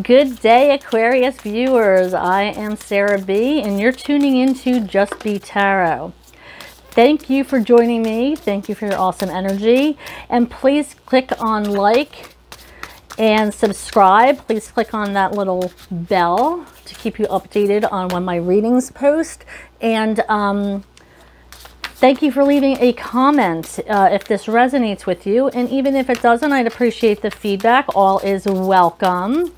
Good day, Aquarius viewers. I am Sarah B. and you're tuning into Just B.E.E. Tarot. Thank you for joining me. Thank you for your awesome energy. And please click on like and subscribe. Please click on that little bell to keep you updated on when my readings post. And thank you for leaving a comment if this resonates with you. And even if it doesn't, I'd appreciate the feedback. All is welcome.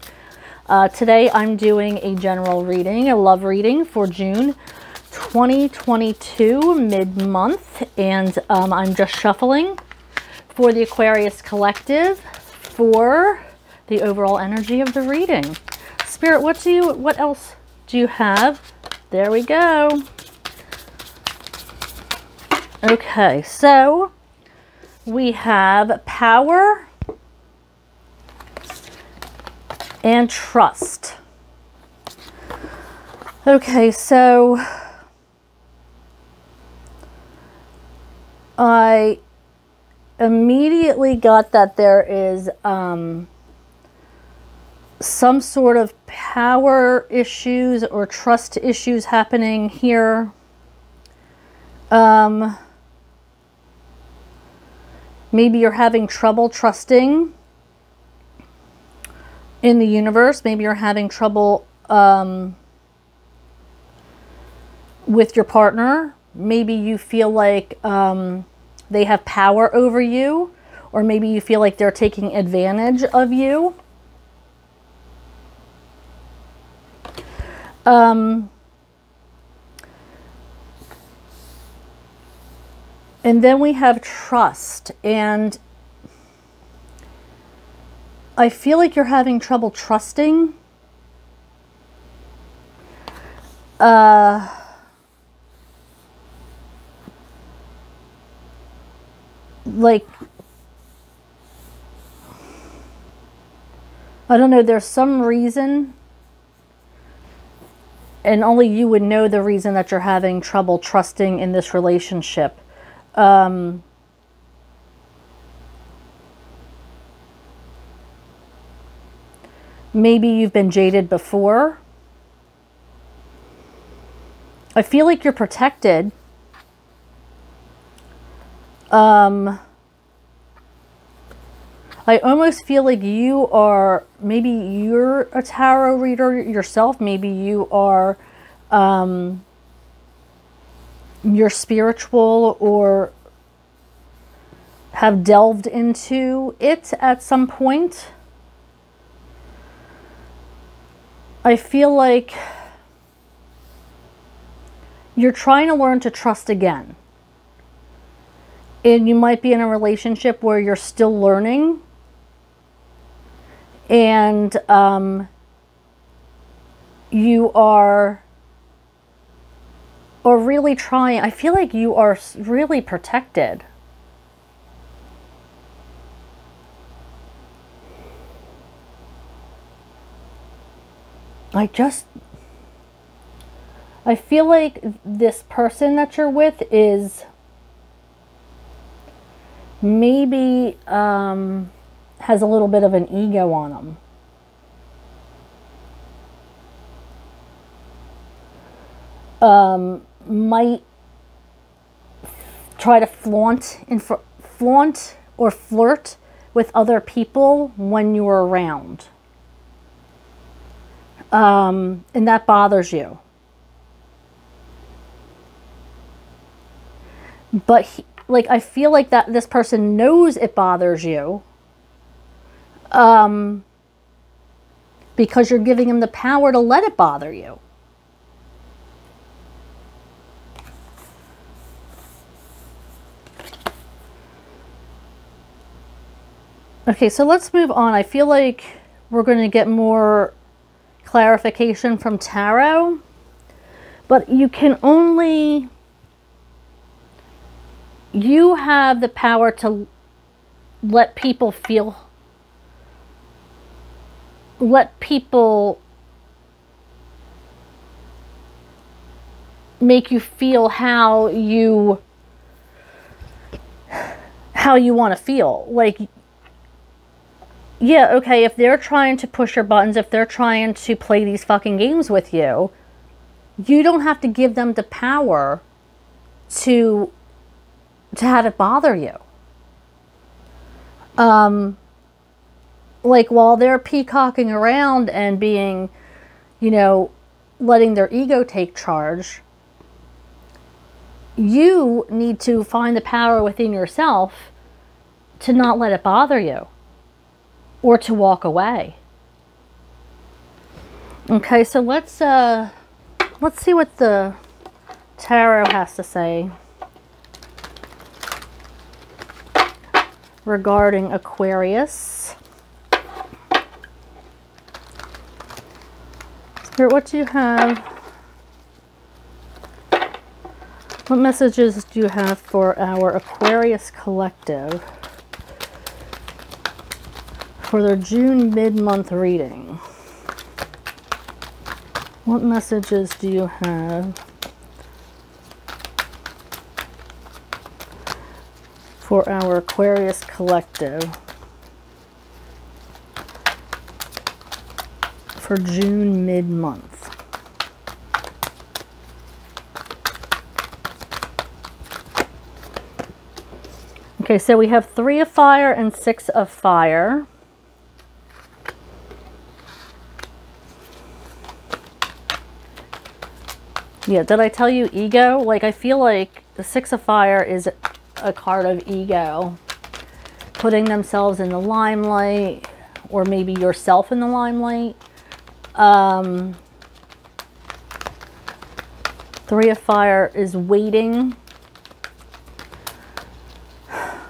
Today I'm doing a general reading, a love reading for June 2022, mid-month, and I'm just shuffling for the Aquarius collective for the overall energy of the reading. Spirit, what else do you have? There we go. Okay, so we have power and trust. Okay, so I immediately got that there is some sort of power issues or trust issues happening here. Maybe you're having trouble trusting in the universe. Maybe you're having trouble with your partner. Maybe you feel like they have power over you, or maybe you feel like they're taking advantage of you. And then we have trust, and I feel like you're having trouble trusting. Like, I don't know, there's some reason, and only you would know the reason that you're having trouble trusting in this relationship. Maybe you've been jaded before. I feel like you're protected. I almost feel like you are, maybe you're a tarot reader yourself. Maybe you are you're spiritual or have delved into it at some point. I feel like you're trying to learn to trust again. And you might be in a relationship where you're still learning. And you are really trying. I feel like you are really protected. I feel like this person that you're with is maybe has a little bit of an ego on them. Might try to flaunt or flirt with other people when you're around. And that bothers you. But like, I feel like that this person knows it bothers you because you're giving him the power to let it bother you. Okay, so let's move on. I feel like we're going to get more clarification from tarot, but you have the power to let people feel, let people make you feel how you want to feel. Like, yeah, okay, if they're trying to push your buttons, if they're trying to play these fucking games with you, you don't have to give them the power to have it bother you. Like while they're peacocking around and being, you know, letting their ego take charge, you need to find the power within yourself to not let it bother you or to walk away. Okay, so let's see what the tarot has to say regarding Aquarius. Spirit, what do you have? What messages do you have for our Aquarius collective for their June mid-month reading? What messages do you have for our Aquarius collective for June mid-month? Okay, so we have 3 of fire and 6 of fire. Yeah, did I tell you ego? Like, I feel like the 6 of fire is a card of ego. Putting themselves in the limelight, or maybe yourself in the limelight. 3 of fire is waiting.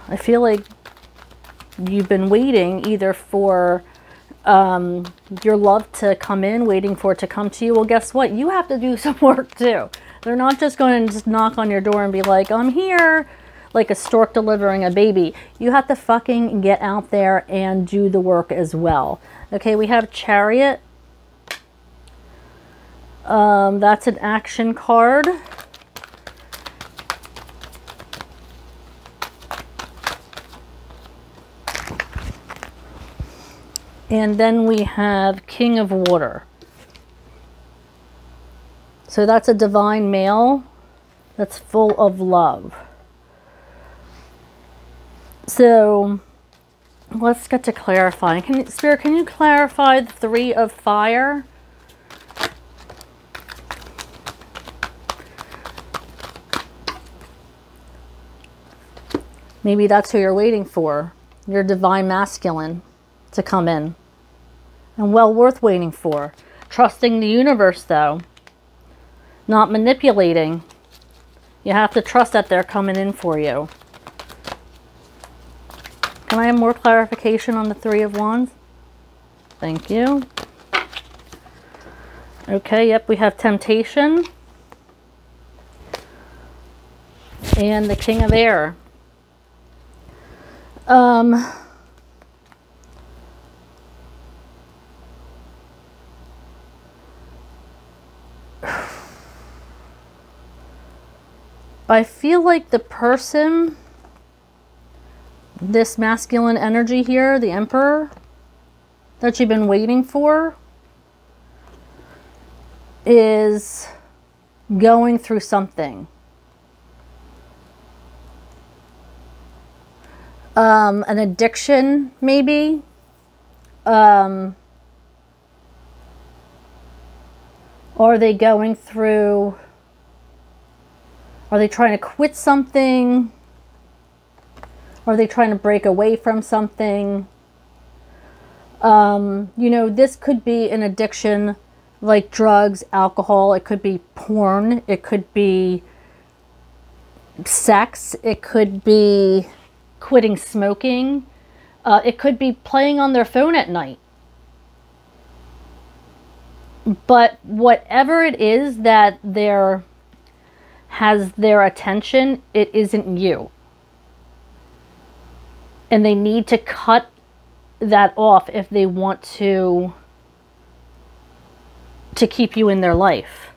I feel like you've been waiting either for your love to come in, waiting for it to come to you. Well, guess what? You have to do some work too. They're not just going to just knock on your door and be like, I'm here, like a stork delivering a baby. You have to fucking get out there and do the work as well. Okay, we have Chariot. That's an action card. And then we have King of Water. So that's a divine male that's full of love. So let's get to clarifying. Spirit, can you clarify the 3 of fire? Maybe that's who you're waiting for, your divine masculine to come in. And well worth waiting for. Trusting the universe though. Not manipulating. You have to trust that they're coming in for you. Can I have more clarification on the 3 of wands? Thank you. Okay, yep, we have temptation. And the King of Air. I feel like the person, this masculine energy here, the Emperor, that you've been waiting for, is going through something. An addiction, maybe. Are they going through... Are they trying to quit something? Are they trying to break away from something? You know, this could be an addiction like drugs, alcohol. It could be porn. It could be sex. It could be quitting smoking. It could be playing on their phone at night. But whatever it is that they're... has their attention, it isn't you. And they need to cut that off if they want to keep you in their life.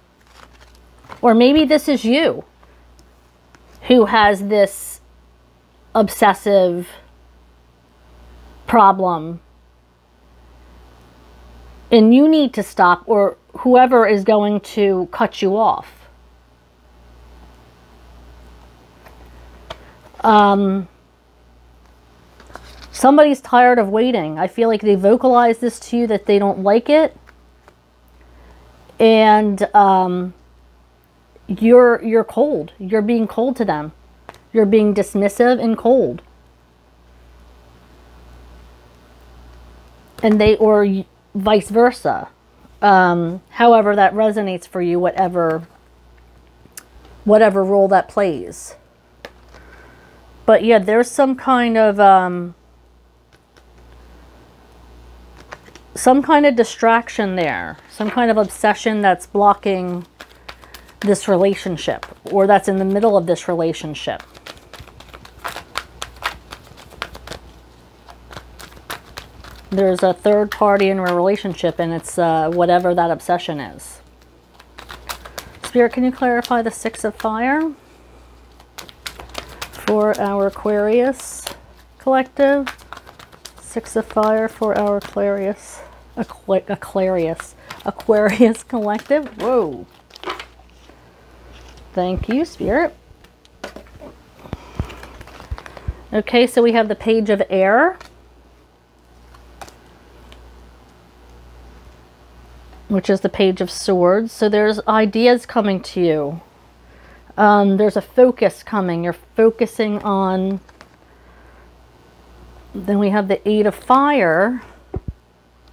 Or maybe this is you who has this obsessive problem and you need to stop, or whoever is going to cut you off. Somebody's tired of waiting. I feel like they vocalize this to you that they don't like it. And you're cold. You're being cold to them. You're being dismissive and cold. And they, or vice versa. However that resonates for you, whatever role that plays. But yeah, there's some kind of distraction there, some kind of obsession that's blocking this relationship, or that's in the middle of this relationship. There's a third party in a relationship, and it's whatever that obsession is. Spirit, can you clarify the Six of Fire for our Aquarius collective? Six of Fire for our Aquarius. Aquarius collective. Whoa. Thank you, Spirit. Okay, so we have the Page of Air, which is the Page of Swords. So there's ideas coming to you. There's a focus coming. You're focusing on... Then we have the Eight of Fire.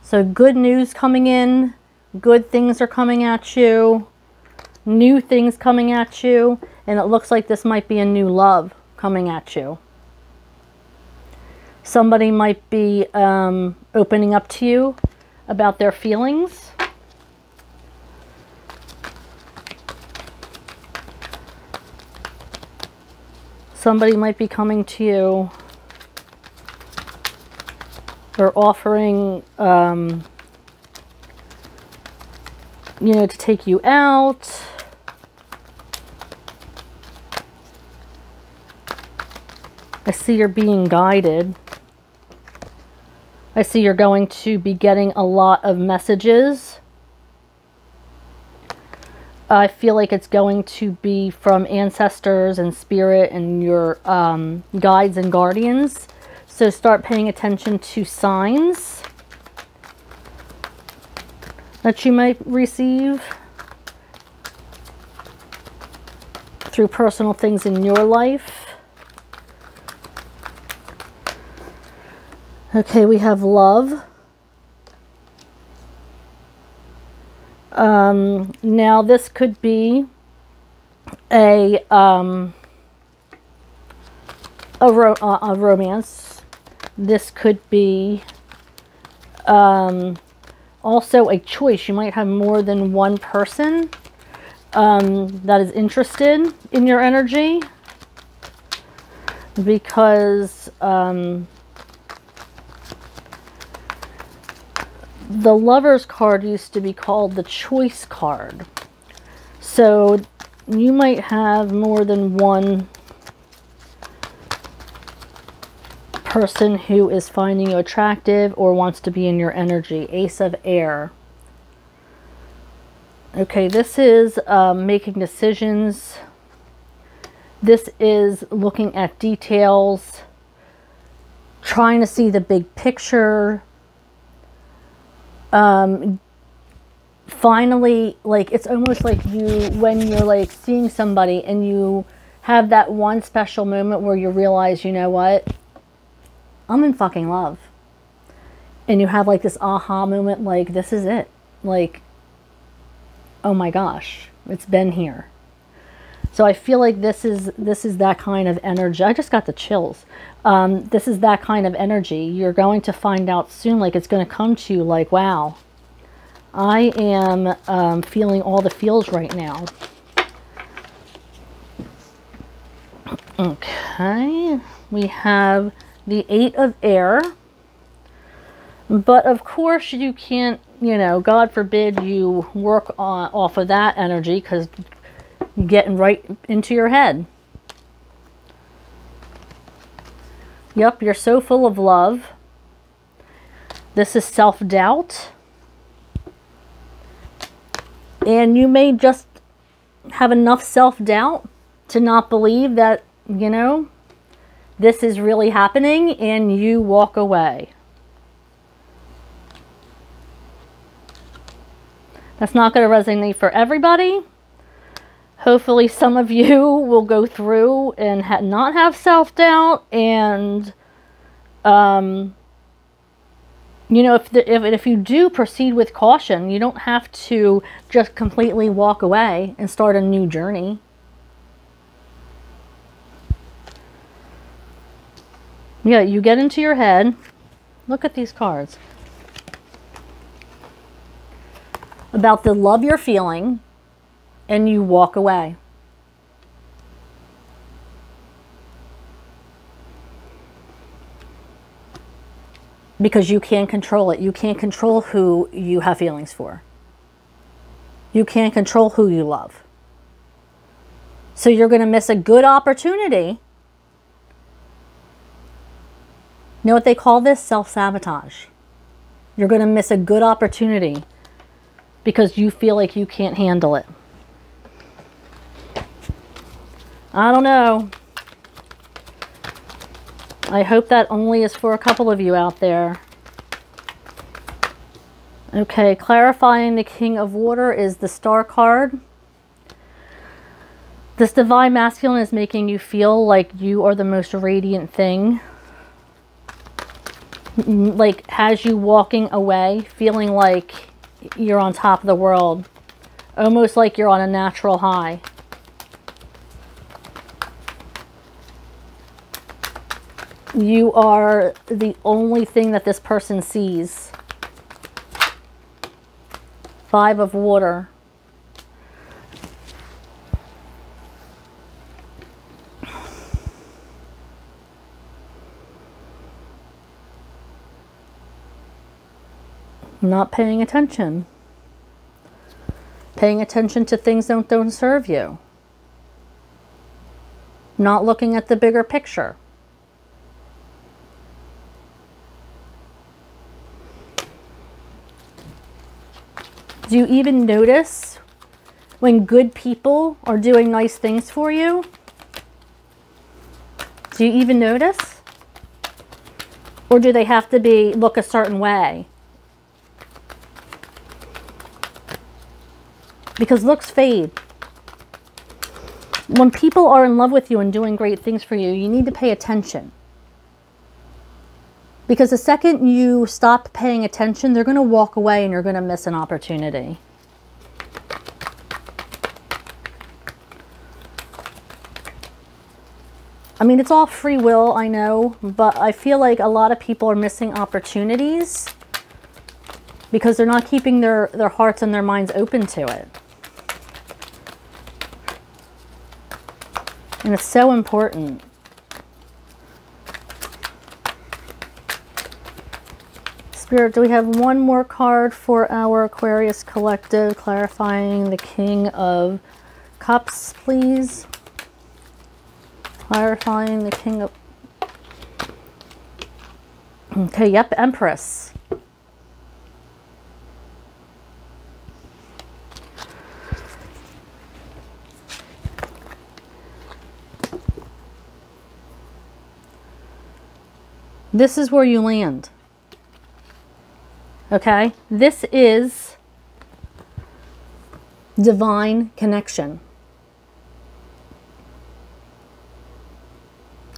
So good news coming in. Good things are coming at you. New things coming at you. And it looks like this might be a new love coming at you. Somebody might be opening up to you about their feelings. Somebody might be coming to you or offering, you know, to take you out. I see you're being guided. I see you're going to be getting a lot of messages. I feel like it's going to be from ancestors and spirit and your guides and guardians. So start paying attention to signs that you might receive through personal things in your life. Okay, we have love. Now this could be a romance. This could be also a choice. You might have more than one person that is interested in your energy, because the Lover's card used to be called the Choice card. So you might have more than one person who is finding you attractive or wants to be in your energy. Ace of Air. Okay, this is making decisions. This is looking at details, trying to see the big picture. Finally, like, it's almost like you, when you're like seeing somebody and you have that one special moment where you realize, you know what, I'm in fucking love. And you have like this aha moment, like, this is it. Like, oh my gosh, it's been here. So I feel like this is that kind of energy. I just got the chills. This is that kind of energy. You're going to find out soon. Like, it's going to come to you like, wow, I am feeling all the feels right now. Okay, we have the Eight of Air. But of course you can't, you know, God forbid you work off of that energy, because getting right into your head. Yep, you're so full of love. This is self-doubt. And you may just have enough self-doubt to not believe that, you know, this is really happening, and you walk away. That's not going to resonate for everybody. Hopefully some of you will go through and not have self-doubt, and you know, if you do proceed with caution, you don't have to just completely walk away and start a new journey. Yeah, you get into your head. Look at these cards. About the love you're feeling, and you walk away. Because you can't control it. You can't control who you have feelings for. You can't control who you love. So you're going to miss a good opportunity. You know what they call this? Self-sabotage. You're going to miss a good opportunity because you feel like you can't handle it. I don't know. I hope that only is for a couple of you out there. Okay, clarifying the King of Water is the Star card. This divine masculine is making you feel like you are the most radiant thing. Like, has you walking away, feeling like you're on top of the world. Almost like you're on a natural high. You are the only thing that this person sees. Five of Water. Not paying attention. Paying attention to things that don't serve you. Not looking at the bigger picture. Do you even notice when good people are doing nice things for you? Do you even notice? Or do they have to look a certain way? Because looks fade. When people are in love with you and doing great things for you, you need to pay attention. Because the second you stop paying attention, they're going to walk away and you're going to miss an opportunity. I mean, it's all free will, I know, but I feel like a lot of people are missing opportunities because they're not keeping their hearts and their minds open to it. And it's so important. Spirit, do we have one more card for our Aquarius collective? Clarifying the King of Cups, please. Clarifying the King of... Okay, yep, Empress. This is where you land. Okay, this is divine connection.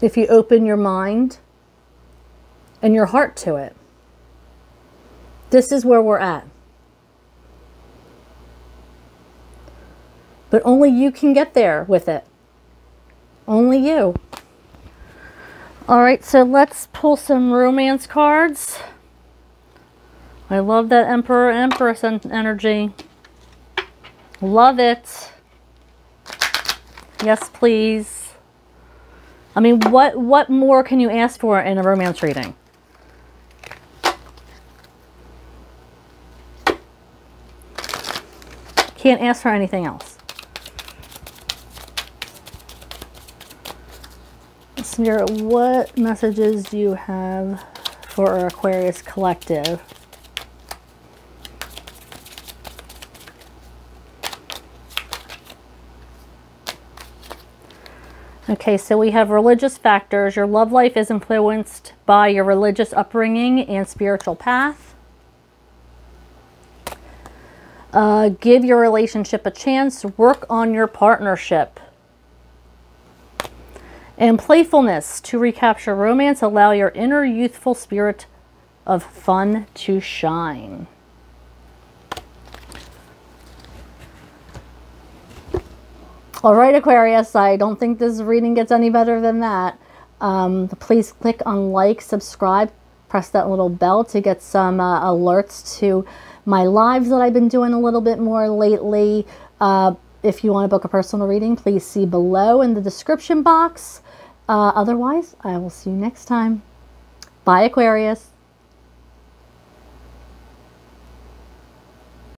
If you open your mind and your heart to it, this is where we're at. But only you can get there with it. Only you. All right, so let's pull some romance cards. I love that Emperor, Empress energy. Love it. Yes, please. I mean, what more can you ask for in a romance reading? Can't ask for anything else. Spirit, what messages do you have for our Aquarius collective? Okay, so we have religious factors. Your love life is influenced by your religious upbringing and spiritual path. Give your relationship a chance. Work on your partnership. And playfulness to recapture romance. Allow your inner youthful spirit of fun to shine. All right, Aquarius, I don't think this reading gets any better than that. Please click on like, subscribe, press that little bell to get some alerts to my lives that I've been doing a little bit more lately. If you want to book a personal reading, please see below in the description box. Otherwise, I will see you next time. Bye, Aquarius.